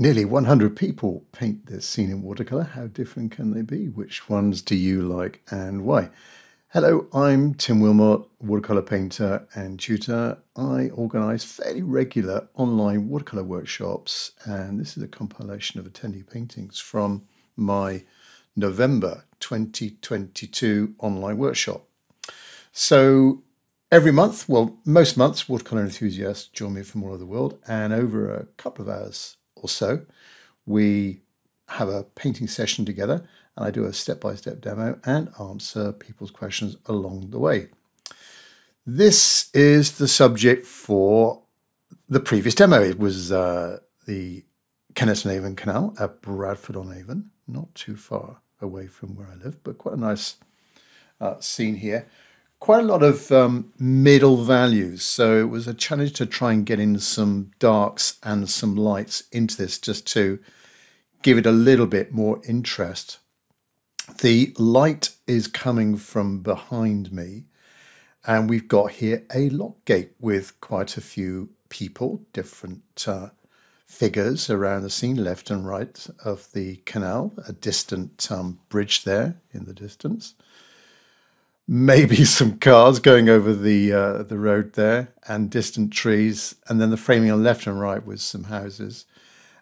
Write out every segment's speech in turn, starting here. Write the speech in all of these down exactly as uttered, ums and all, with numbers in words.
Nearly one hundred people paint their scene in watercolour. How different can they be? Which ones do you like and why? Hello, I'm Tim Wilmot, watercolour painter and tutor. I organise fairly regular online watercolour workshops, and this is a compilation of attendee paintings from my November twenty twenty-two online workshop. So every month, well, most months, watercolour enthusiasts join me from all over the world, and over a couple of hours or so, we have a painting session together, and I do a step-by-step demo and answer people's questions along the way. This is the subject for the previous demo. It was uh, the Kennet and Avon Canal at Bradford-on-Avon, not too far away from where I live, but quite a nice uh, scene here. Quite a lot of um, middle values, so it was a challenge to try and get in some darks and some lights into this just to give it a little bit more interest. The light is coming from behind me, and we've got here a lock gate with quite a few people, different uh, figures around the scene, left and right of the canal, a distant um, bridge there in the distance. Maybe some cars going over the uh, the road there, and distant trees, and then the framing on left and right with some houses.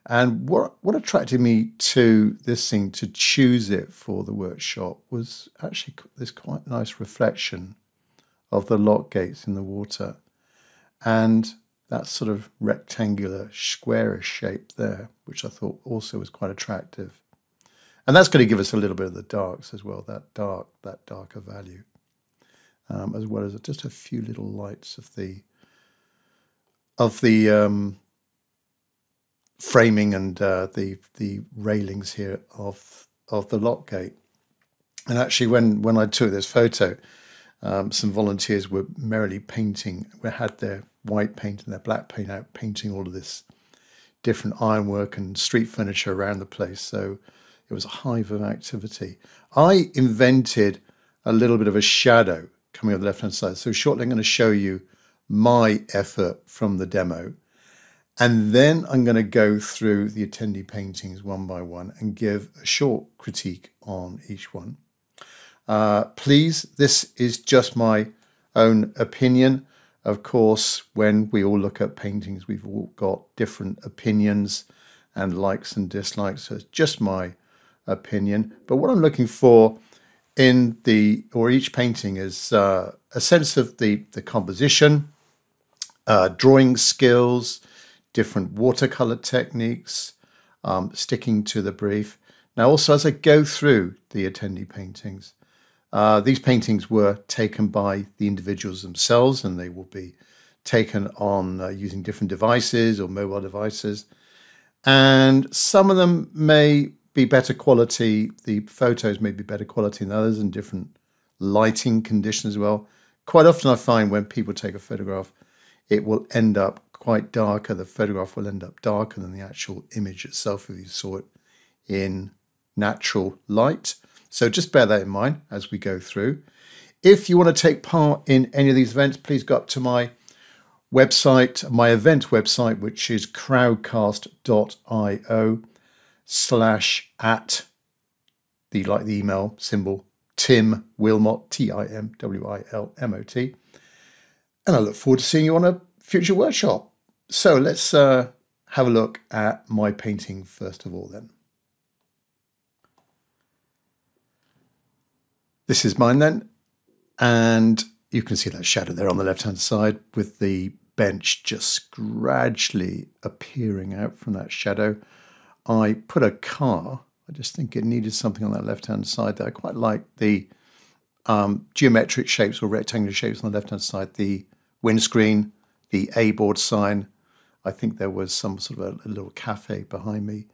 And what what attracted me to this scene to choose it for the workshop was actually this quite nice reflection of the lock gates in the water, and that sort of rectangular, squarish shape there, which I thought also was quite attractive. And that's going to give us a little bit of the darks as well, that dark, that darker value. Um, as well as just a few little lights of the of the um, framing and uh, the the railings here of of the lock gate. And actually, when when I took this photo, um, some volunteers were merrily painting. We had their white paint and their black paint out, painting all of this different ironwork and street furniture around the place. So it was a hive of activity. I invented a little bit of a shadow coming on the left-hand side. So shortly I'm going to show you my effort from the demo. And then I'm going to go through the attendee paintings one by one and give a short critique on each one. Uh, please, this is just my own opinion. Of course, when we all look at paintings, we've all got different opinions and likes and dislikes. So it's just my opinion. But what I'm looking for in the or each painting is uh, a sense of the the composition, uh, drawing skills, different watercolor techniques, um, sticking to the brief. Now, also as I go through the attendee paintings, uh, these paintings were taken by the individuals themselves, and they will be taken on uh, using different devices or mobile devices, and some of them may be better quality, the photos may be better quality than others, and different lighting conditions as well. Quite often I find when people take a photograph, it will end up quite darker. The photograph will end up darker than the actual image itself if you saw it in natural light. So just bear that in mind as we go through. If you want to take part in any of these events, please go up to my website, my event website, which is crowdcast dot i o. slash at the like the email symbol Tim Wilmot, T I M W I L M O T, and I look forward to seeing you on a future workshop. So let's uh, have a look at my painting first of all then. This is mine then, and you can see that shadow there on the left hand side with the bench just gradually appearing out from that shadow. I put a car. I just think it needed something on that left-hand side there. I quite like the um, geometric shapes or rectangular shapes on the left-hand side, the windscreen, the A-board sign. I think there was some sort of a, a little cafe behind me.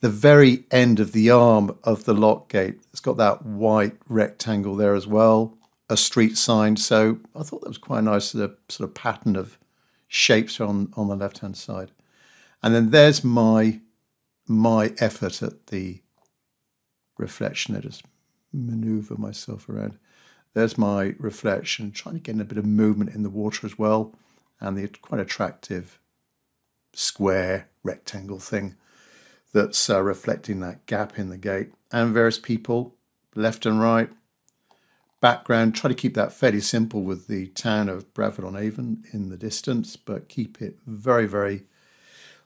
The very end of the arm of the lock gate, it's got that white rectangle there as well, a street sign. So I thought that was quite a nice sort of, sort of pattern of shapes on, on the left-hand side. And then there's my... my effort at the reflection. I just maneuver myself around. There's my reflection, trying to get in a bit of movement in the water as well, and the quite attractive square rectangle thing that's uh, reflecting that gap in the gate, and various people left and right. Background, try to keep that fairly simple with the town of Bradford-on-Avon in the distance, but keep it very, very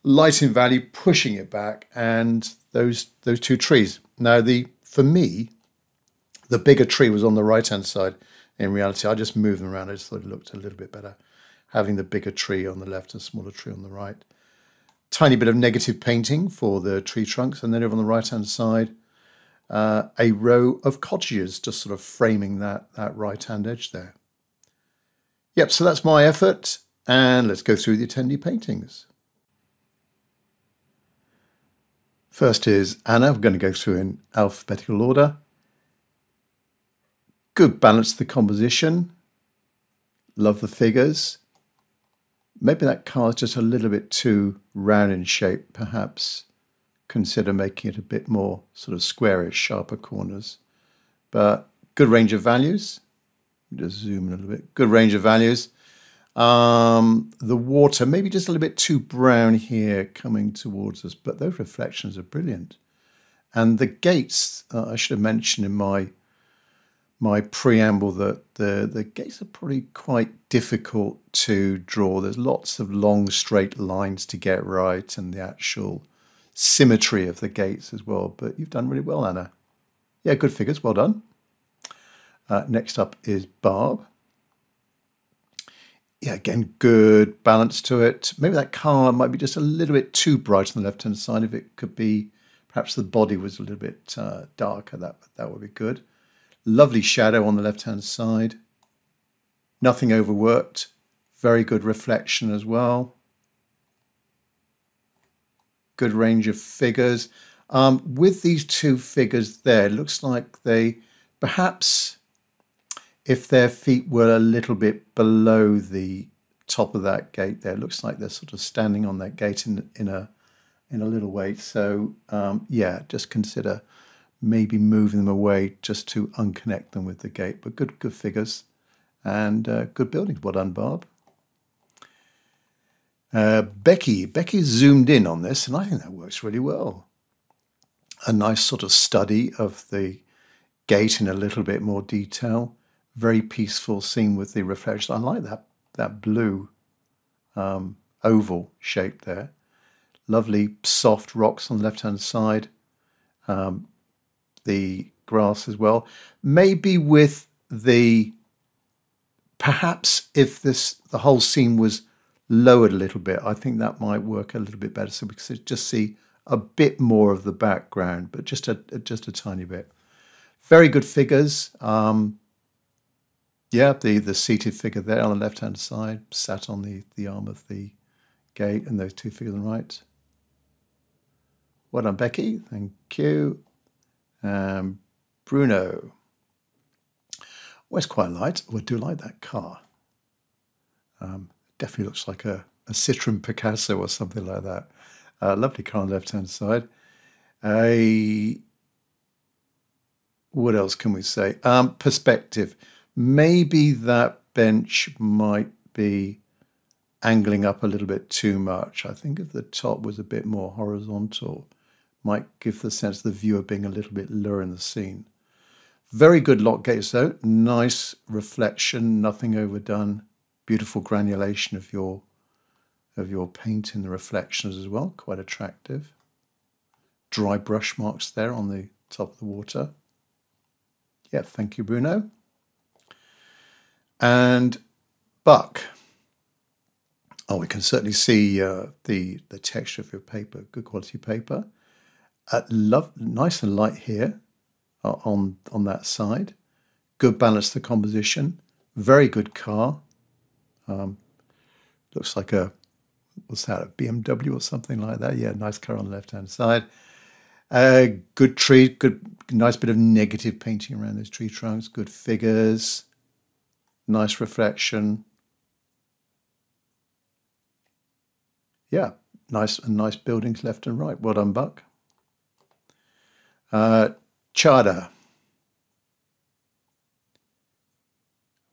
light in value, pushing it back, and those those two trees. Now, the for me, the bigger tree was on the right-hand side. In reality, I just moved them around. I just thought it looked a little bit better, having the bigger tree on the left and smaller tree on the right. Tiny bit of negative painting for the tree trunks, and then over on the right-hand side, uh, a row of cottages, just sort of framing that, that right-hand edge there. Yep, so that's my effort, and let's go through the attendee paintings. First is Anna. We're going to go through in alphabetical order. Good balance to the composition. Love the figures. Maybe that car is just a little bit too round in shape. Perhaps consider making it a bit more sort of squarish, sharper corners. But good range of values. Just zoom in a little bit. Good range of values. Um, the water, maybe just a little bit too brown here coming towards us, but those reflections are brilliant. And the gates, uh, I should have mentioned in my my preamble that the, the gates are probably quite difficult to draw. There's lots of long straight lines to get right, and the actual symmetry of the gates as well. But you've done really well, Anna. Yeah, good figures, well done. Uh, next up is Barb. Yeah, again, good balance to it. Maybe that car might be just a little bit too bright on the left-hand side. If it could be, perhaps the body was a little bit uh, darker, that, that would be good. Lovely shadow on the left-hand side. Nothing overworked. Very good reflection as well. Good range of figures. Um, with these two figures there, it looks like they perhaps... if their feet were a little bit below the top of that gate there, it looks like they're sort of standing on that gate in, in, a, in a little way. So, um, yeah, just consider maybe moving them away just to unconnect them with the gate. But good, good figures and uh, good buildings. Well done, Barb. Uh, Becky. Becky zoomed in on this, and I think that works really well. A nice sort of study of the gate in a little bit more detail. Very peaceful scene with the reflection. I like that, that blue um, oval shape there. Lovely soft rocks on the left-hand side. Um, the grass as well. Maybe with the... perhaps if this the whole scene was lowered a little bit, I think that might work a little bit better. So we could just see a bit more of the background, but just a, just a tiny bit. Very good figures. Um... Yeah, the, the seated figure there on the left-hand side, sat on the, the arm of the gate, and those two figures on the right. Well done, Becky. Thank you. Um, Bruno. Well, it's quite light. Oh, I do like that car. Um, definitely looks like a, a Citroën Picasso or something like that. Uh, lovely car on the left-hand side. Uh, what else can we say? Um, perspective. Maybe that bench might be angling up a little bit too much. I think if the top was a bit more horizontal, might give the sense of the viewer being a little bit lower in the scene. Very good lock gates though. Nice reflection, nothing overdone. Beautiful granulation of your, of your paint in the reflections as well. Quite attractive. Dry brush marks there on the top of the water. Yeah, thank you, Bruno. And Buck. Oh, we can certainly see uh, the, the texture of your paper. Good quality paper. Uh, love, nice and light here uh, on, on that side. Good balance to the composition. Very good car. Um, looks like a, what's that, a B M W or something like that. Yeah, nice car on the left-hand side. Uh, good tree, good, nice bit of negative painting around those tree trunks. Good figures. Nice reflection. Yeah, nice and nice buildings left and right. Well done, Buck. Uh, Chada.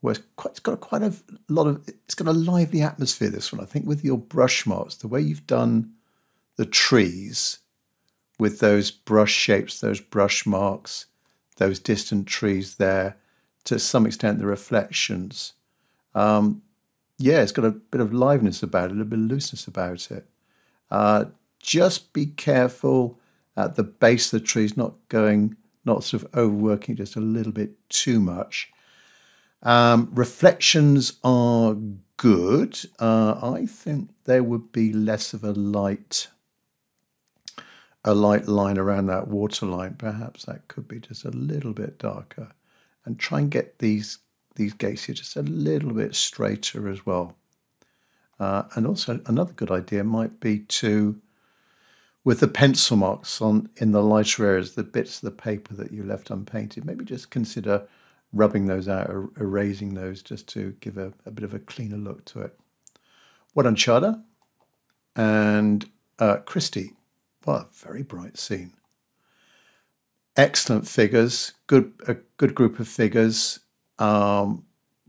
Well, it's, quite, it's got quite a lot of, it's got a lively atmosphere, this one. I think with your brush marks, the way you've done the trees with those brush shapes, those brush marks, those distant trees there, to some extent the reflections. Um, yeah, it's got a bit of liveliness about it, a little bit of looseness about it. Uh, just be careful at the base of the trees, not going, not sort of overworking just a little bit too much. Um, reflections are good. Uh, I think there would be less of a light, a light line around that water line. Perhaps that could be just a little bit darker, and try and get these these gates here just a little bit straighter as well. Uh, and also another good idea might be to, with the pencil marks on in the lighter areas, the bits of the paper that you left unpainted, maybe just consider rubbing those out or erasing those just to give a, a bit of a cleaner look to it. Well done, Chada. And uh, Christy, what a very bright scene. Excellent figures, good a good group of figures. Um,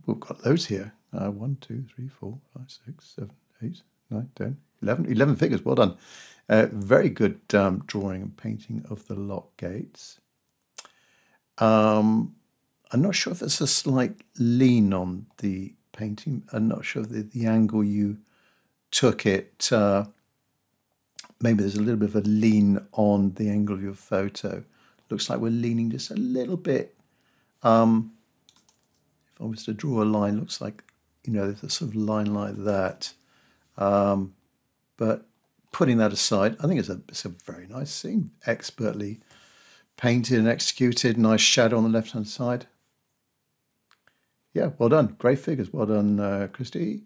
we've got loads here. Uh, one, two, three, four, five, six, seven, eight, nine, ten, eleven. Eleven figures, well done. Uh, very good um, drawing and painting of the lock gates. Um, I'm not sure if there's a slight lean on the painting. I'm not sure if the, the angle you took it, uh, maybe there's a little bit of a lean on the angle of your photo. Looks like we're leaning just a little bit. Um, if I was to draw a line, looks like, you know, there's a sort of line like that. Um, but putting that aside, I think it's a, it's a very nice scene, expertly painted and executed. Nice shadow on the left-hand side. Yeah, well done. Great figures. Well done, uh, Christy.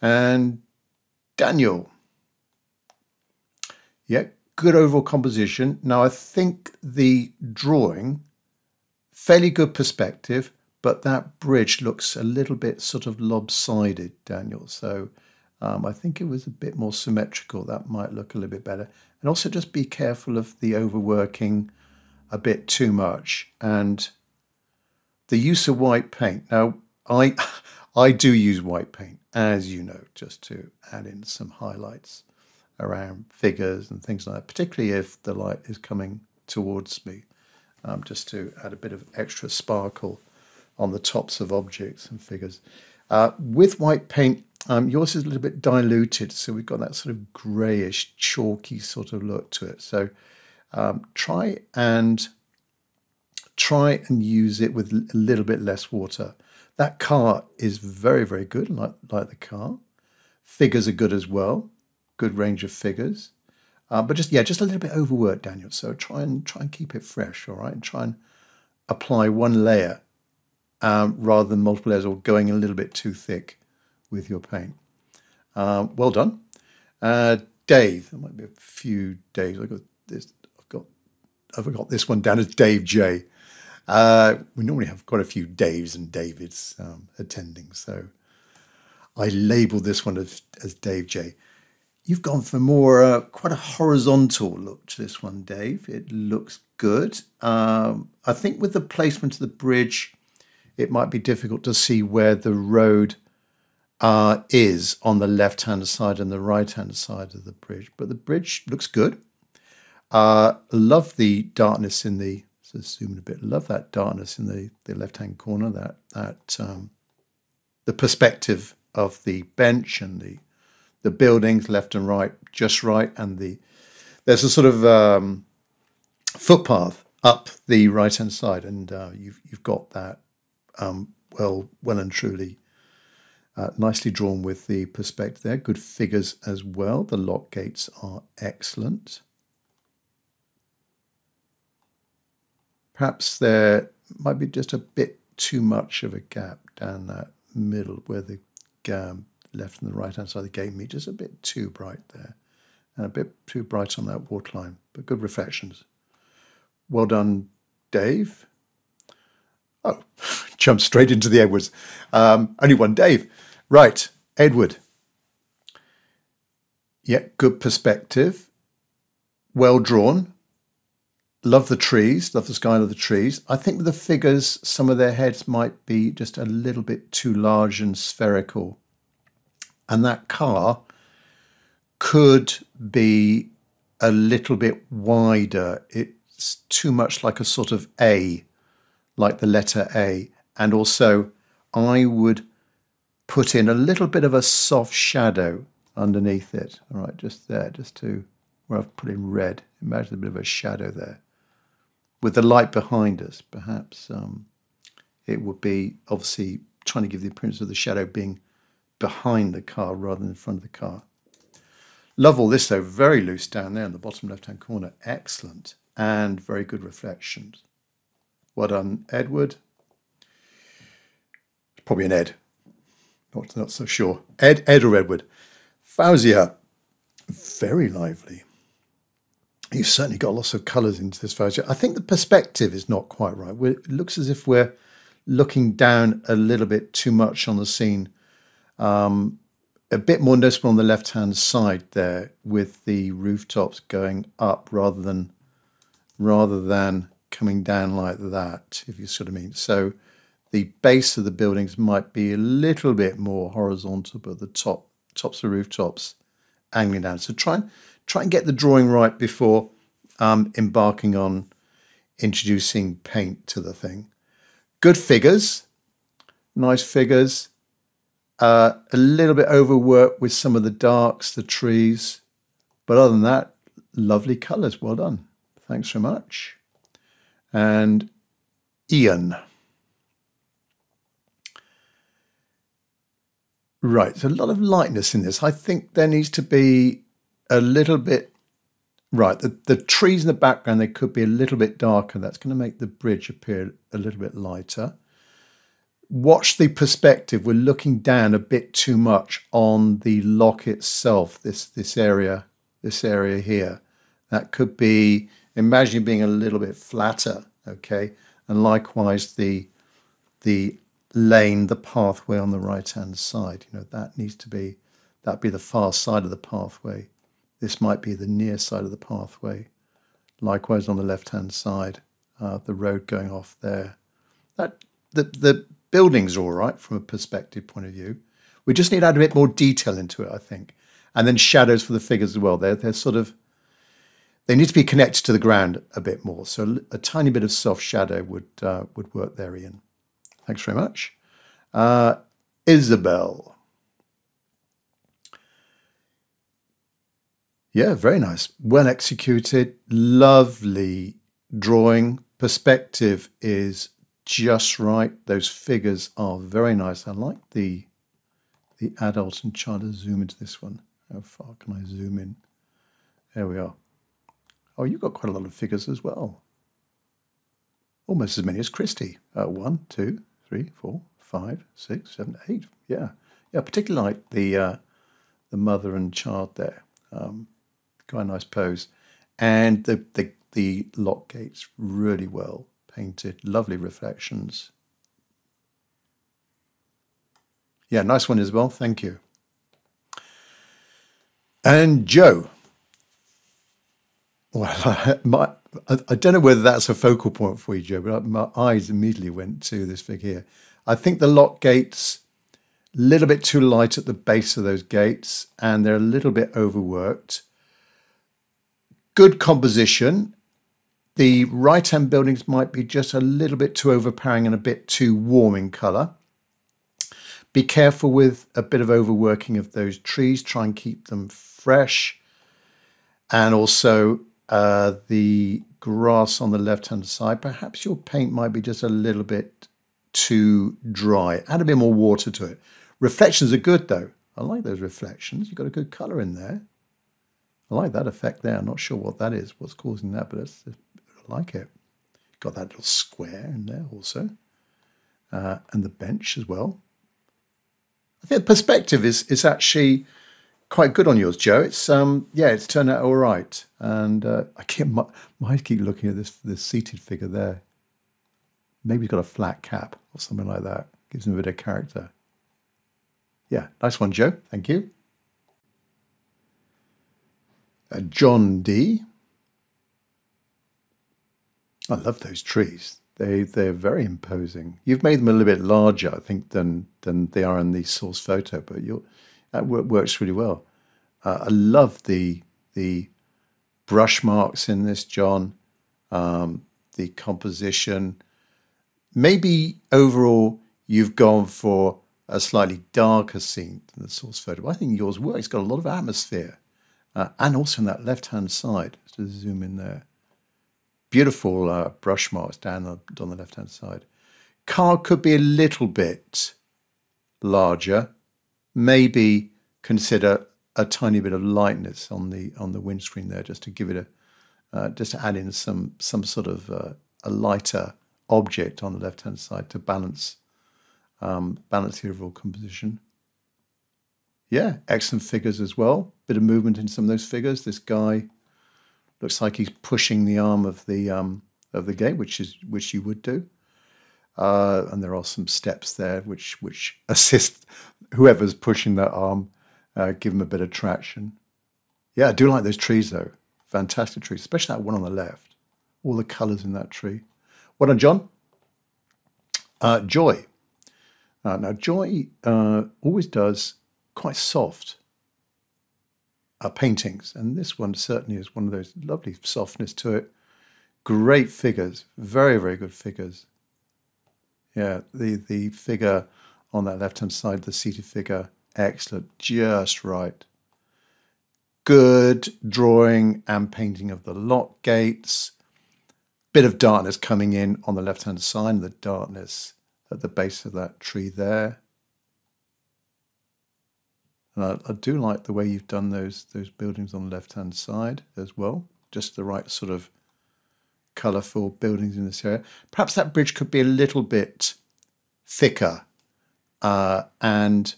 And Daniel. Yeah, good overall composition. Now, I think the drawing, fairly good perspective, but that bridge looks a little bit sort of lopsided, Daniel. So um, I think it was a bit more symmetrical. That might look a little bit better. And also just be careful of the overworking a bit too much, and the use of white paint. Now, I, I do use white paint, as you know, just to add in some highlights around figures and things like that, particularly if the light is coming towards me, um, just to add a bit of extra sparkle on the tops of objects and figures. Uh, with white paint, um, yours is a little bit diluted, so we've got that sort of greyish, chalky sort of look to it. So Um, try and try and use it with a little bit less water. That car is very, very good, like, like the car. Figures are good as well. Good range of figures. Uh, but just, yeah, just a little bit overworked, Daniel. So try and try and keep it fresh, all right? And try and apply one layer um, rather than multiple layers, or going a little bit too thick with your paint. Uh, well done. Uh, Dave, there might be a few Daves. I've got this. I've got this one down as Dave J. Uh, we normally have quite a few Daves and Davids um, attending, so I labelled this one as, as Dave J. You've gone for more, uh, quite a horizontal look to this one, Dave. It looks good. Um, I think with the placement of the bridge, it might be difficult to see where the road uh, is on the left-hand side and the right-hand side of the bridge, but the bridge looks good. Uh, love the darkness in the, so zoom in a bit, love that darkness in the, the left-hand corner, that, that um, the perspective of the bench and the, the buildings left and right, just right, and the, there's a sort of um, footpath up the right-hand side, and uh, you've, you've got that um, well, well and truly uh, nicely drawn with the perspective there. Good figures as well. The lock gates are excellent. Perhaps there might be just a bit too much of a gap down that middle where the um, left and the right hand side of the gate meet. Just a bit too bright there, and a bit too bright on that waterline, but good reflections. Well done, Dave. Oh, jumped straight into the Edwards. Um, only one Dave. Right, Edward. Yeah, good perspective. Well drawn. Love the trees, love the sky, love the trees. I think with the figures, some of their heads might be just a little bit too large and spherical. And that car could be a little bit wider. It's too much like a sort of A, like the letter A. And also I would put in a little bit of a soft shadow underneath it. All right, just there, just to where I've put in red. Imagine a bit of a shadow there. With the light behind us, perhaps um, it would be obviously trying to give the appearance of the shadow being behind the car rather than in front of the car. Love all this though, very loose down there in the bottom left-hand corner. Excellent, and very good reflections. Well done, Edward. Probably an Ed, not, not so sure. Ed, Ed or Edward. Fauzia, very lively. You've certainly got lots of colours into this photo. I think the perspective is not quite right. We're, it looks as if we're looking down a little bit too much on the scene. Um, a bit more noticeable on the left-hand side there, with the rooftops going up rather than rather than coming down like that, if you sort of mean. So the base of the buildings might be a little bit more horizontal, but the top tops of rooftops angling down. So try and Try and get the drawing right before um, embarking on introducing paint to the thing. Good figures, nice figures. Uh, a little bit overworked with some of the darks, the trees. But other than that, lovely colours. Well done. Thanks so much. And Ian. Right, so a lot of lightness in this. I think there needs to be a little bit, right, the, the trees in the background, they could be a little bit darker. That's going to make the bridge appear a little bit lighter. Watch the perspective. We're looking down a bit too much on the lock itself, this, this area, this area here. That could be, imagine it being a little bit flatter, okay? And likewise, the, the lane, the pathway on the right-hand side, you know, that needs to be, that'd be the far side of the pathway. This might be the near side of the pathway. Likewise, on the left-hand side, uh, the road going off there. That the, the building's all right from a perspective point of view. We just need to add a bit more detail into it, I think. And then shadows for the figures as well. They're, they're sort of, they need to be connected to the ground a bit more. So a tiny bit of soft shadow would, uh, would work there, Ian. Thanks very much. Uh, Isabel. Yeah, very nice. Well executed. Lovely drawing. Perspective is just right. Those figures are very nice. I like the the adult and child. I'll zoom into this one. How far can I zoom in? There we are. Oh, you've got quite a lot of figures as well. Almost as many as Christy. Uh, one, two, three, four, five, six, seven, eight. Yeah, yeah. Particularly like the uh, the mother and child there. Um, quite a nice pose, and the, the the lock gates really well painted, lovely reflections. Yeah, nice one as well, thank you. And Joe, well, I, my, I, I don't know whether that's a focal point for you, Joe, but my eyes immediately went to this figure here. I think the lock gates, a little bit too light at the base of those gates, and they're a little bit overworked. Good composition. The right-hand buildings might be just a little bit too overpowering and a bit too warm in colour. Be careful with a bit of overworking of those trees. Try and keep them fresh. And also uh, the grass on the left-hand side. Perhaps your paint might be just a little bit too dry. Add a bit more water to it. Reflections are good though. I like those reflections. You've got a good colour in there. I like that effect there. I'm not sure what that is, what's causing that, but it's, I like it. Got that little square in there also. Uh, and the bench as well. I think the perspective is, is actually quite good on yours, Joe. It's um yeah, it's turned out all right. And uh, I can't, my, my keep looking at this, this seated figure there. Maybe he's got a flat cap or something like that. Gives him a bit of character. Yeah, nice one, Joe. Thank you. Uh, John D. I love those trees. They, they're very imposing. You've made them a little bit larger, I think, than, than they are in the source photo, but you're, that works really well. Uh, I love the, the brush marks in this, John, um, the composition. Maybe overall you've gone for a slightly darker scene than the source photo. I think yours works. It's got a lot of atmosphere. Uh, and also on that left-hand side, to zoom in there. Beautiful uh, brush marks down the, down the left-hand side. Car could be a little bit larger. Maybe consider a tiny bit of lightness on the on the windscreen there, just to give it a uh, just to add in some some sort of uh, a lighter object on the left-hand side to balance um, balance the overall composition. Yeah, excellent figures as well. Bit of movement in some of those figures. This guy looks like he's pushing the arm of the um, of the gate, which is which you would do. Uh, and there are some steps there which which assist whoever's pushing that arm, uh, give them a bit of traction. Yeah, I do like those trees though. Fantastic trees, especially that one on the left. All the colours in that tree. Well done, John. Uh, Joy. Uh, now, Joy uh, always does quite soft uh, paintings, and this one certainly is one of those, lovely softness to it. Great figures, very, very good figures. Yeah, the, the figure on that left-hand side, the seated figure, excellent, just right. Good drawing and painting of the lock gates. Bit of darkness coming in on the left-hand side, the darkness at the base of that tree there. And I, I do like the way you've done those, those buildings on the left-hand side as well. Just the right sort of colourful buildings in this area. Perhaps that bridge could be a little bit thicker uh, and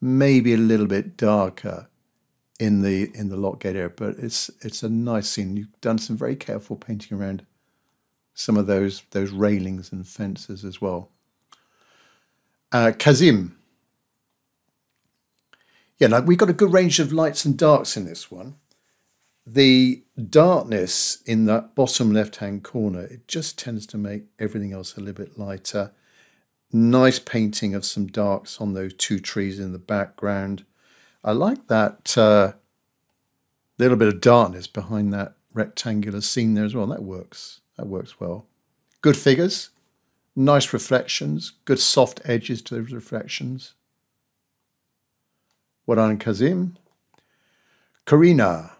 maybe a little bit darker in the in the lock gate area, but it's it's a nice scene. You've done some very careful painting around some of those those railings and fences as well. Uh, Kazim, yeah, now we've got a good range of lights and darks in this one. The darkness in that bottom left-hand corner, it just tends to make everything else a little bit lighter. Nice painting of some darks on those two trees in the background. I like that uh, little bit of darkness behind that rectangular scene there as well. That works. That works well. Good figures. Nice reflections. Good soft edges to those reflections. Well done, Kazim. Karina.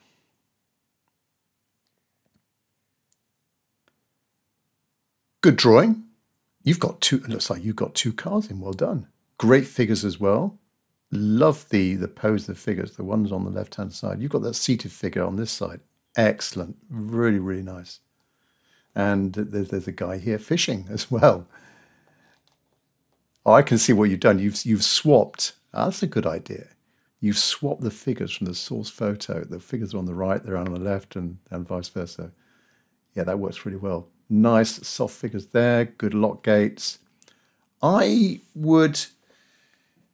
Good drawing. You've got two, it looks like you've got two cars in, well done. Great figures as well. Love the, the pose of the figures, the ones on the left-hand side. You've got that seated figure on this side. Excellent, really, really nice. And there's, there's a guy here fishing as well. Oh, I can see what you've done. You've, you've swapped, oh, that's a good idea. You've swapped the figures from the source photo. The figures are on the right, they're on the left, and, and vice versa. Yeah, that works really well. Nice soft figures there, good lock gates. I would,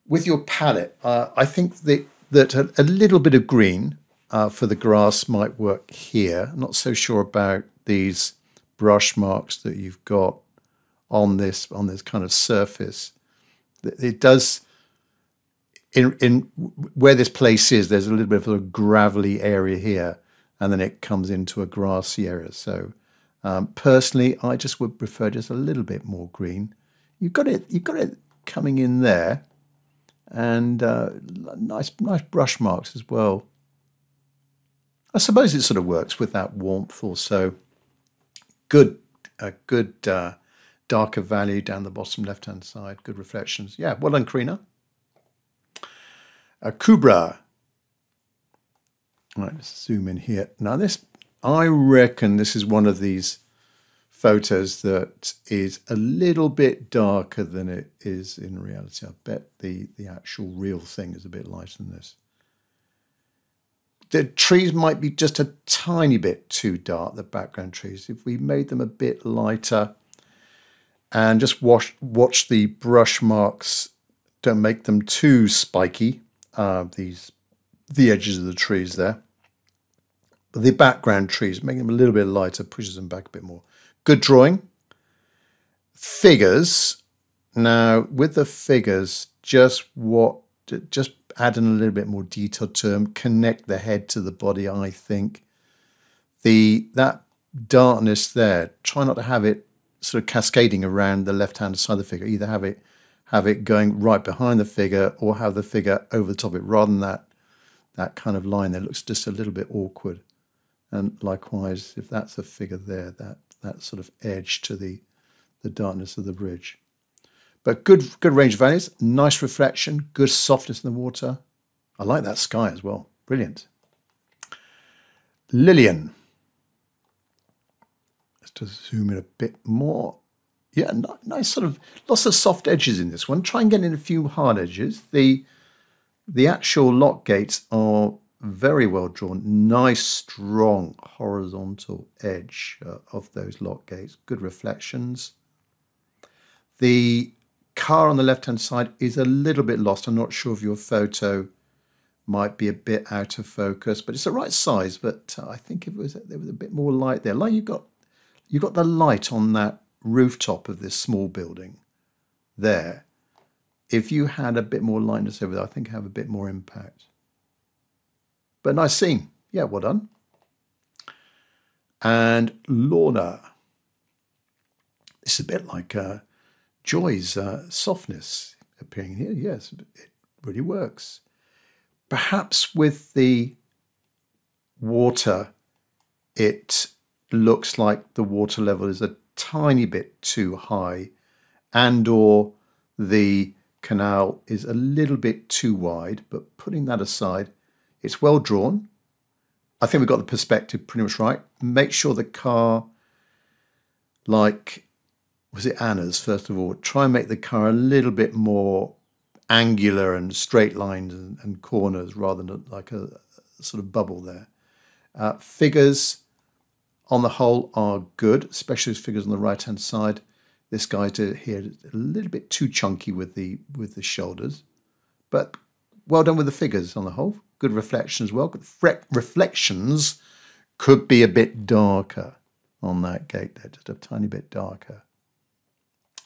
with your palette, uh, I think that, that a, a little bit of green uh, for the grass might work here. I'm not so sure about these brush marks that you've got on this on this kind of surface. It does, in, in where this place is, there's a little bit of a gravelly area here, and then it comes into a grassy area. So. Um, personally, I just would prefer just a little bit more green. You've got it, you've got it coming in there, and uh, nice, nice brush marks as well. I suppose it sort of works with that warmth or so. Good, a good uh, darker value down the bottom left-hand side. Good reflections. Yeah, well done, Karina. Uh, Kubra. All right, let's zoom in here. Now this. I reckon this is one of these photos that is a little bit darker than it is in reality. I bet the, the actual real thing is a bit lighter than this. The trees might be just a tiny bit too dark, the background trees. If we made them a bit lighter and just wash, watch the brush marks, don't make them too spiky, uh, these the edges of the trees there. The background trees, making them a little bit lighter, pushes them back a bit more. Good drawing. Figures. Now, with the figures, just what, just add in a little bit more detail to them. Connect the head to the body, I think. the that darkness there, try not to have it sort of cascading around the left-hand side of the figure. Either have it have it going right behind the figure or have the figure over the top of it, rather than that that kind of line there. It looks just a little bit awkward. And likewise, if that's a figure there, that that sort of edge to the the darkness of the bridge. But good good range of values, nice reflection, good softness in the water. I like that sky as well. Brilliant. Lillian. Let's just zoom in a bit more. Yeah, nice sort of, lots of soft edges in this one. Try and get in a few hard edges. The, the actual lock gates are very well drawn. Nice, strong, horizontal edge uh, of those lock gates. Good reflections. The car on the left-hand side is a little bit lost. I'm not sure if your photo might be a bit out of focus, but it's the right size. But uh, I think if it was, there was a bit more light there. Like you got, you got the light on that rooftop of this small building there. If you had a bit more lightness over there, I think have a bit more impact. But nice scene. Yeah, well done. And Lorna. This is a bit like uh, Joy's uh, softness appearing here. Yes, it really works. Perhaps with the water, it looks like the water level is a tiny bit too high, and or the canal is a little bit too wide. But putting that aside, it's well drawn. I think we've got the perspective pretty much right. Make sure the car, like, was it Anna's first of all? Try and make the car a little bit more angular and straight lines and, and corners rather than like a, a sort of bubble there. Uh, figures on the whole are good, especially those figures on the right-hand side. This guy here is a little bit too chunky with the, with the shoulders, but well done with the figures on the whole. Good reflection as well. Good reflections could be a bit darker on that gate there, just a tiny bit darker.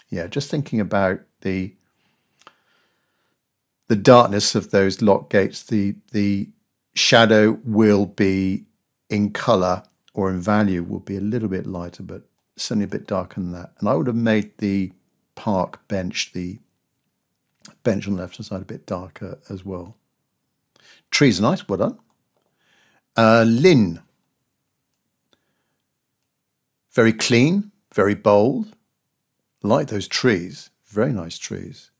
Yeah, just thinking about the the darkness of those lock gates. The the shadow will be in colour or in value will be a little bit lighter, but certainly a bit darker than that. And I would have made the park bench, the bench on the left-hand side, a bit darker as well. Trees are nice, well done. Uh, Lynn. Very clean, very bold. Like those trees, very nice trees.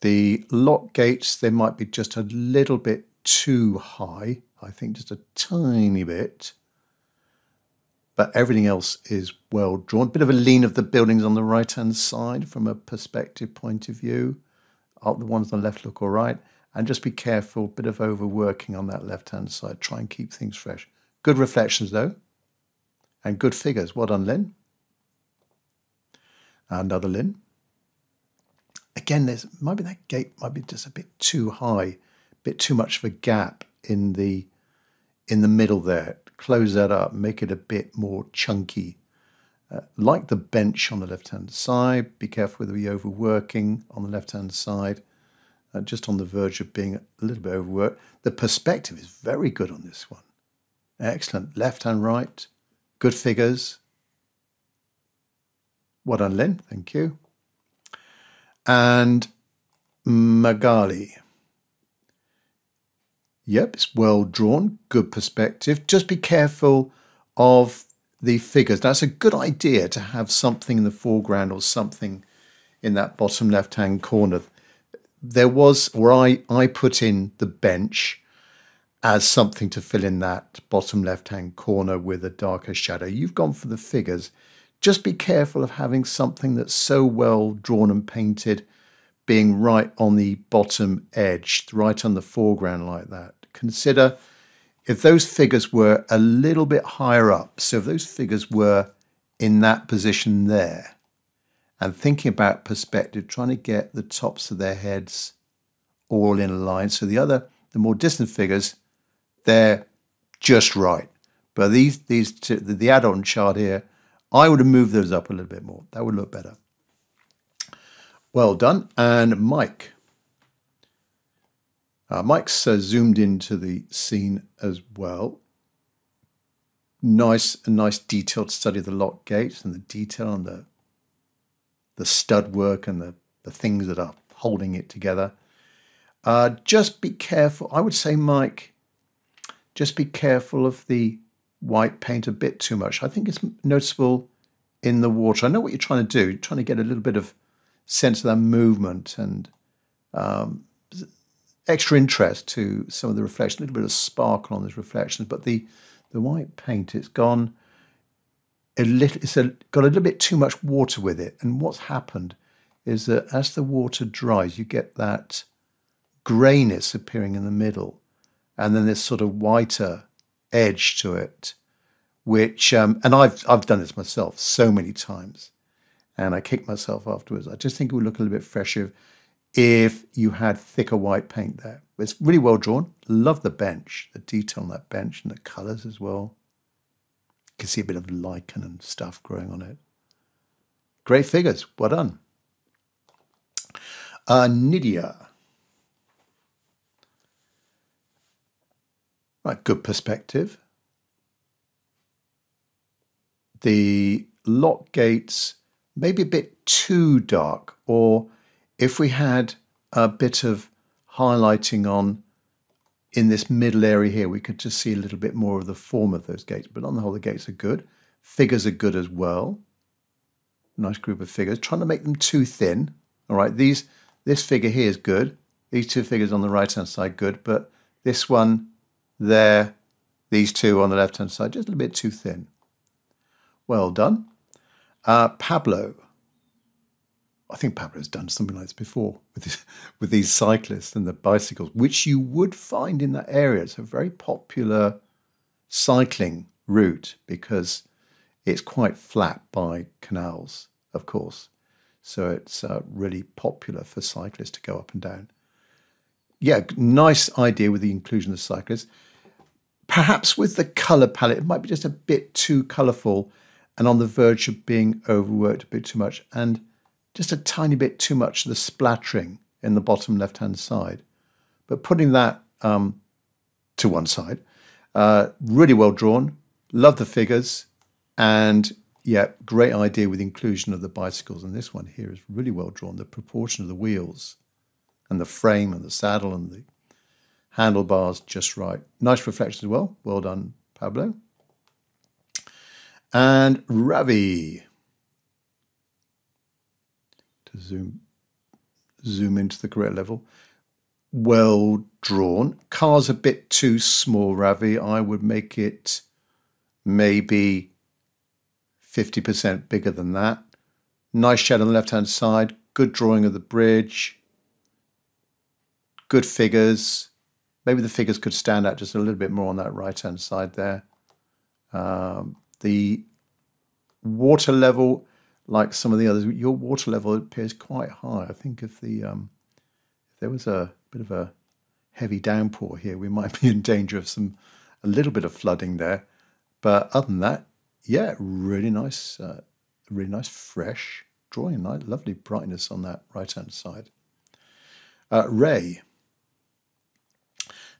The lock gates, they might be just a little bit too high. I think just a tiny bit. But everything else is well drawn. Bit of a lean of the buildings on the right-hand side from a perspective point of view. Up the ones on the left look all right, and just be careful, bit of overworking on that left-hand side. Try and keep things fresh. Good reflections though, and good figures. Well done, Lynn. Another Lynn. Again, there's might be that gate might be just a bit too high, a bit too much of a gap in the in the middle there. Close that up, make it a bit more chunky. Uh, like the bench on the left-hand side, be careful with the overworking on the left-hand side, uh, just on the verge of being a little bit overworked. The perspective is very good on this one. Excellent. Left and right. Good figures. Well done, Lynn. Thank you. And Magali. Yep, it's well drawn. Good perspective. Just be careful of the figures. Now, it's a good idea to have something in the foreground or something in that bottom left-hand corner. There was, or I, I put in the bench as something to fill in that bottom left-hand corner with a darker shadow. You've gone for the figures. Just be careful of having something that's so well drawn and painted being right on the bottom edge, right on the foreground like that. Consider if those figures were a little bit higher up, so if those figures were in that position there, and thinking about perspective, trying to get the tops of their heads all in a line. So the other, the more distant figures, they're just right. But these, these two, the add-on chart here, I would have moved those up a little bit more. That would look better. Well done. And Mike. Uh, Mike's uh, zoomed into the scene as well. Nice, a nice detailed study of the lock gates and the detail and the the stud work and the, the things that are holding it together. Uh, just be careful. I would say, Mike, just be careful of the white paint a bit too much. I think it's noticeable in the water. I know what you're trying to do. You're trying to get a little bit of sense of that movement and um, extra interest to some of the reflection, a little bit of sparkle on those reflections. But the the white paint, it's gone a little. It's a, got a little bit too much water with it. And what's happened is that as the water dries, you get that grayness appearing in the middle, and then this sort of whiter edge to it, which um, and I've I've done this myself so many times, and I kicked myself afterwards. I just think it would look a little bit fresher if you had thicker white paint there. It's really well drawn. Love the bench, the detail on that bench and the colours as well. You can see a bit of lichen and stuff growing on it. Great figures. Well done. Uh, Nydia. Right, good perspective. The lock gates maybe a bit too dark, or if we had a bit of highlighting on in this middle area here, we could just see a little bit more of the form of those gates. But on the whole, the gates are good. Figures are good as well. Nice group of figures. Trying to make them too thin. All right, these this figure here is good. These two figures on the right-hand side, good. But this one there, these two on the left-hand side, just a little bit too thin. Well done. Uh, Pablo. I think Pablo's done something like this before with this, with these cyclists and the bicycles, which you would find in that area. It's a very popular cycling route because it's quite flat by canals, of course. So it's uh, really popular for cyclists to go up and down. Yeah, nice idea with the inclusion of cyclists. Perhaps with the colour palette, it might be just a bit too colourful and on the verge of being overworked a bit too much, and just a tiny bit too much of the splattering in the bottom left-hand side. But putting that um, to one side, uh, really well drawn, love the figures, and yeah, great idea with inclusion of the bicycles. And this one here is really well drawn, the proportion of the wheels and the frame and the saddle and the handlebars just right. Nice reflection as well. Well done, Pablo. And Ravi. Zoom, zoom into the correct level. Well drawn. Car's a bit too small, Ravi. I would make it maybe fifty percent bigger than that. Nice shadow on the left-hand side. Good drawing of the bridge. Good figures. Maybe the figures could stand out just a little bit more on that right-hand side there. Um, the water level, like some of the others, your water level appears quite high. I think if the um, if there was a bit of a heavy downpour here, we might be in danger of some a little bit of flooding there. But other than that, yeah, really nice, uh, really nice, fresh drawing. Nice, lovely brightness on that right-hand side. Uh, Ray,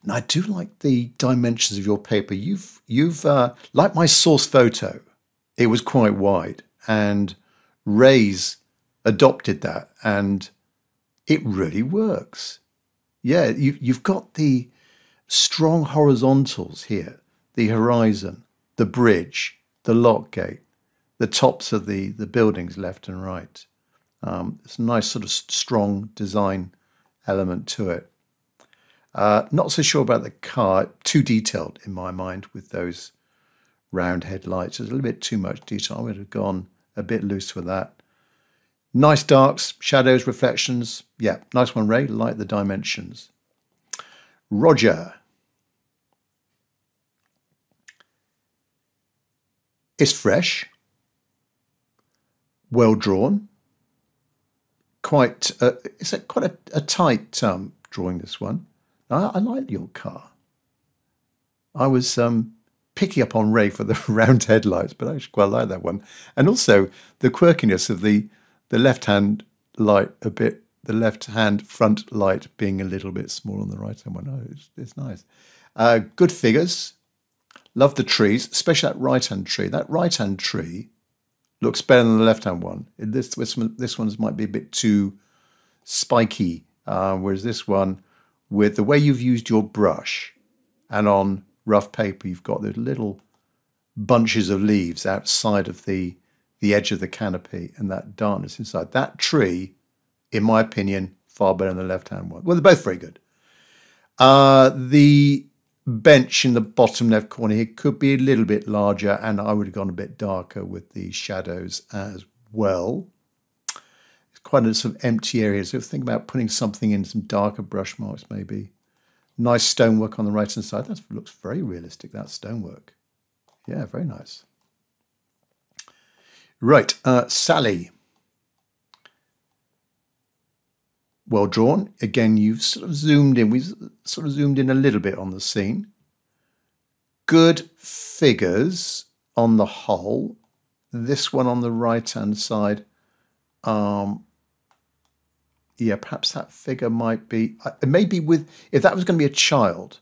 now I do like the dimensions of your paper. You've you've uh, like my source photo. It was quite wide and Ray's adopted that, and it really works. Yeah, you, you've got the strong horizontals here, the horizon, the bridge, the lock gate, the tops of the, the buildings left and right. Um, it's a nice sort of strong design element to it. Uh, not so sure about the car, too detailed in my mind with those round headlights. There's a little bit too much detail. I would have gone a bit loose with that. Nice darks, shadows, reflections. Yeah, nice one, Ray. Like the dimensions. Roger. It's fresh. Well drawn. Quite. Uh, it's a, quite a, a tight um, drawing. This one. I, I like your car. I was. Um, picking up on Ray for the round headlights, but I actually quite like that one. And also the quirkiness of the, the left-hand light a bit the left-hand front light being a little bit small on the right-hand one. Oh, it's, it's nice. Uh, good figures. Love the trees, especially that right-hand tree. That right-hand tree looks better than the left-hand one. This, this, one, this one's might be a bit too spiky, uh, whereas this one, with the way you've used your brush and on rough paper, you've got those little bunches of leaves outside of the, the edge of the canopy and that darkness inside. That tree, in my opinion, far better than the left-hand one. Well, they're both very good. Uh, the bench in the bottom left corner here could be a little bit larger, and I would have gone a bit darker with the shadows as well. It's quite a sort of empty area, so think about putting something in, some darker brush marks maybe. Nice stonework on the right-hand side. That looks very realistic, that stonework. Yeah, very nice. Right, uh, Sally. Well drawn. Again, you've sort of zoomed in. We've sort of zoomed in a little bit on the scene. Good figures on the whole. This one on the right-hand side. Um, yeah, perhaps that figure might be... Maybe with... If that was going to be a child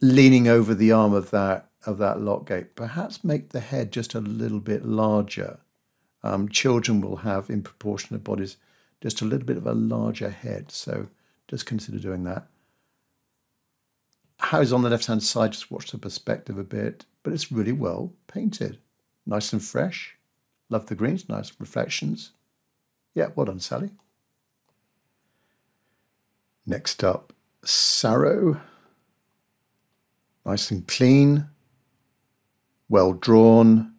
leaning over the arm of that of that lock gate, perhaps make the head just a little bit larger. Um, children will have, in proportion to bodies, just a little bit of a larger head. So just consider doing that. House on the left-hand side, just watch the perspective a bit, but it's really well painted. Nice and fresh. Love the greens, nice reflections. Yeah, well done, Sally. Next up, Sarrow. Nice and clean. Well drawn.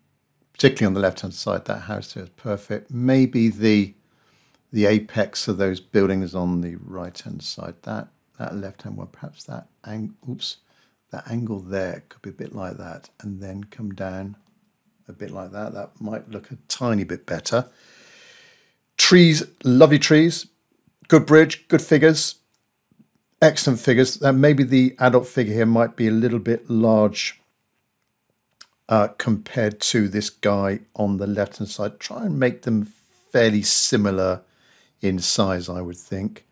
Particularly on the left-hand side, that house there is perfect. Maybe the... the apex of those buildings on the right-hand side, that that left-hand one, perhaps that ang oops, that angle there could be a bit like that, and then come down a bit like that. That might look a tiny bit better. Trees, lovely trees, good bridge, good figures, excellent figures. And maybe the adult figure here might be a little bit large uh, compared to this guy on the left-hand side. Try and make them fairly similar in size, I would think.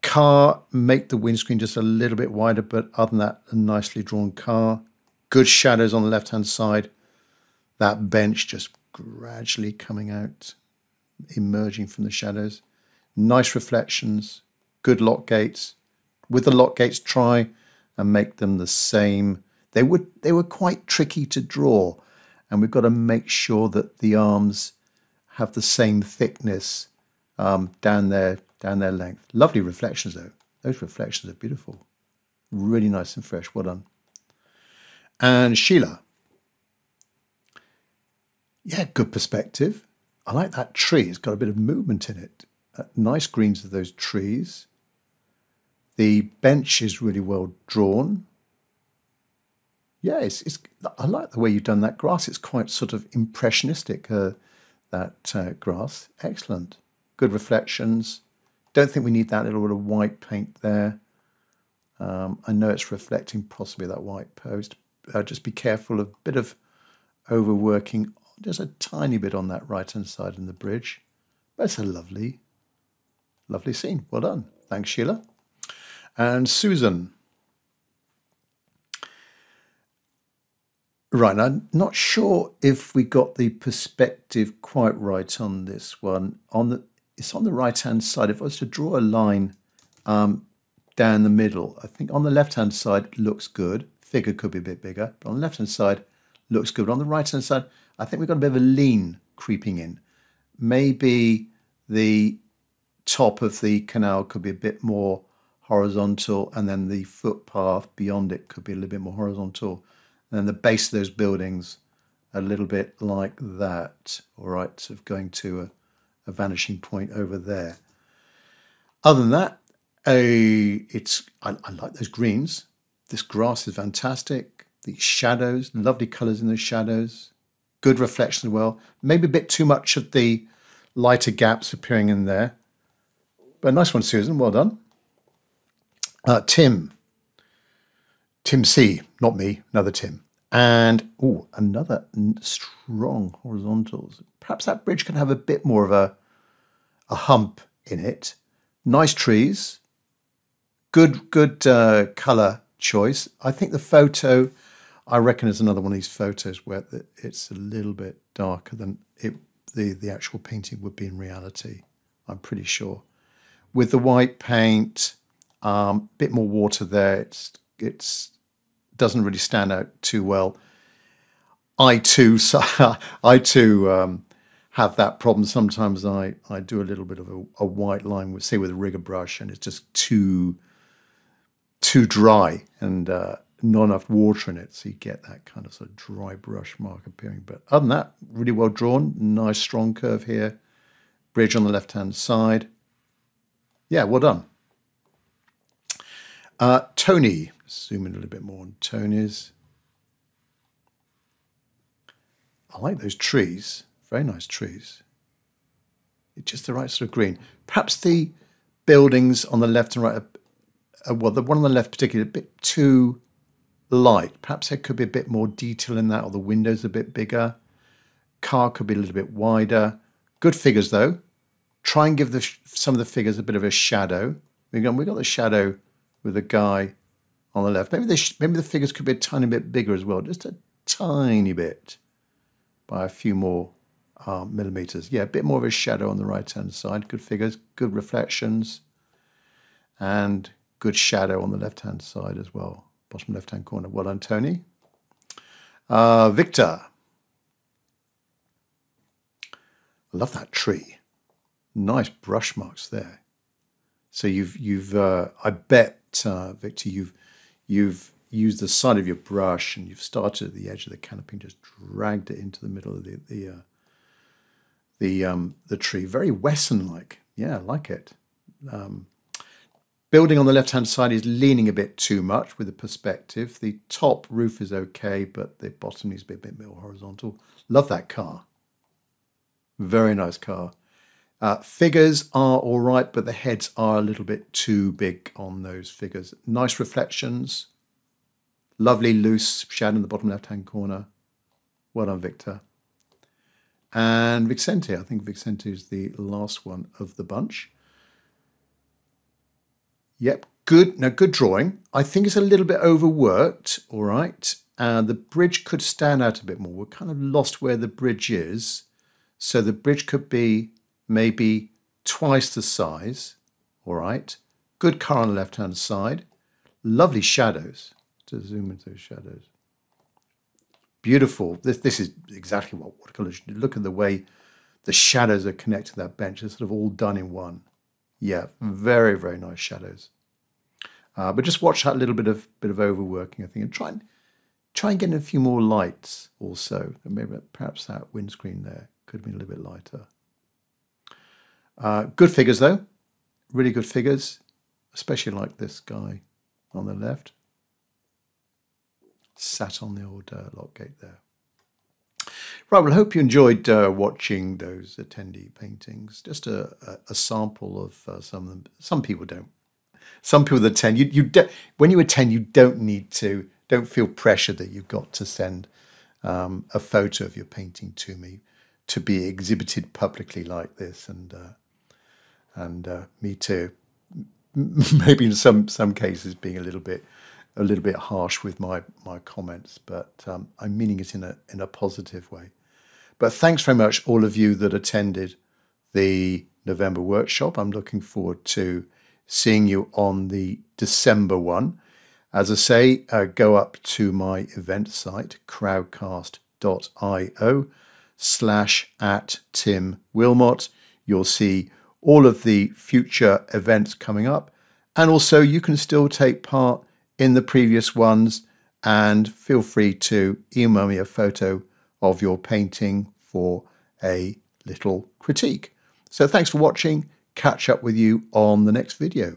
Car, make the windscreen just a little bit wider, but other than that, a nicely drawn car. Good shadows on the left-hand side. That bench just gradually coming out, emerging from the shadows. Nice reflections, good lock gates. With the lock gates, try and make them the same. They would, they were quite tricky to draw, and we've got to make sure that the arms have the same thickness um, down their down their length. Lovely reflections though. Those reflections are beautiful. Really nice and fresh. Well done. And Sheila. Yeah, good perspective. I like that tree. It's got a bit of movement in it. Uh, nice greens of those trees. The bench is really well drawn. Yeah, it's, it's, I like the way you've done that grass. It's quite sort of impressionistic. Uh, That uh, grass, excellent. Good reflections. Don't think we need that little bit of white paint there. Um, I know it's reflecting possibly that white post. Uh, just be careful of a bit of overworking, just a tiny bit on that right-hand side in the bridge. But it's a lovely, lovely scene. Well done. Thanks, Sheila. And Susan. Right, I'm not sure if we got the perspective quite right on this one. On the, it's on the right-hand side. If I was to draw a line um, down the middle, I think on the left-hand side looks good. Figure could be a bit bigger, but on the left-hand side looks good. But on the right-hand side, I think we've got a bit of a lean creeping in. Maybe the top of the canal could be a bit more horizontal, and then the footpath beyond it could be a little bit more horizontal. And then the base of those buildings, a little bit like that, all right, sort of going to a, a vanishing point over there. Other than that, a, it's I, I like those greens. This grass is fantastic. The shadows, lovely colours in the shadows. Good reflection as well. Maybe a bit too much of the lighter gaps appearing in there. But nice one, Susan. Well done. Uh, Tim. Tim C, not me, another Tim. And, oh, another strong horizontals. Perhaps that bridge can have a bit more of a, a hump in it. nice trees, good good uh, colour choice. I think the photo, I reckon, is another one of these photos where it's a little bit darker than it the, the actual painting would be in reality, I'm pretty sure. With the white paint, a um, bit more water there, it's it's doesn't really stand out too well. I too, so I too um, have that problem. Sometimes I, I do a little bit of a, a white line with, say, with a rigger brush, and it's just too too dry and uh, not enough water in it, so you get that kind of sort of dry brush mark appearing. But other than that, really well drawn, nice strong curve here, bridge on the left hand side. Yeah, well done. Uh, Tony, zoom in a little bit more on Tony's. I like those trees, very nice trees. It's just the right sort of green. Perhaps the buildings on the left and right, are, uh, well, the one on the left particularly, a bit too light. Perhaps there could be a bit more detail in that, or the windows a bit bigger. Car could be a little bit wider. Good figures though. Try and give the some of the figures a bit of a shadow. We've got, we've got the shadow with the guy on the left. Maybe, they sh maybe the figures could be a tiny bit bigger as well, just a tiny bit, by a few more uh, millimeters. Yeah, a bit more of a shadow on the right-hand side. Good figures, good reflections, and good shadow on the left-hand side as well. Bottom left-hand corner. Well done, Tony. Uh, Victor. I love that tree. Nice brush marks there. So you've you've uh, I bet uh, Victor you've you've used the side of your brush and you've started at the edge of the canopy and just dragged it into the middle of the the uh, the, um, the tree. Very Western-like. Yeah, I like it. Um, building on the left-hand side is leaning a bit too much with the perspective. The top roof is okay, but the bottom needs to be a bit more horizontal. Love that car. Very nice car. Uh, figures are all right, but the heads are a little bit too big on those figures. Nice reflections. Lovely loose shadow in the bottom left-hand corner. Well done, Victor. And Vicente. I think Vicente is the last one of the bunch. Yep, good. Now, good drawing. I think it's a little bit overworked, all right. Uh, the bridge could stand out a bit more. We're kind of lost where the bridge is. So the bridge could be maybe twice the size, all right. Good car on the left-hand side. Lovely shadows. To zoom into those shadows. Beautiful. This this is exactly what watercolor should do. Look at the way the shadows are connected to that bench. They're sort of all done in one. Yeah, very, very nice shadows. Uh, but just watch that little bit of bit of overworking, I think, and try and try and get in a few more lights also. And maybe perhaps that windscreen there could have been a little bit lighter. Uh, good figures though. Really good figures, especially like this guy on the left. Sat on the old uh, lock gate there. Right, well, I hope you enjoyed uh, watching those attendee paintings. Just a, a, a sample of uh, some of them. Some people don't. Some people that attend, you, you don't, when you attend, you don't need to, don't feel pressure that you've got to send um, a photo of your painting to me to be exhibited publicly like this. And uh, and uh, me too. Maybe in some, some cases being a little bit a little bit harsh with my my comments, but um, I'm meaning it in a in a positive way. But thanks very much, all of you that attended the November workshop. I'm looking forward to seeing you on the December one. As I say, uh, go up to my event site, crowdcast.io slash at Tim Wilmot. You'll see all of the future events coming up, and also you can still take part in the previous ones, and feel free to email me a photo of your painting for a little critique. So thanks for watching. Catch up with you on the next video.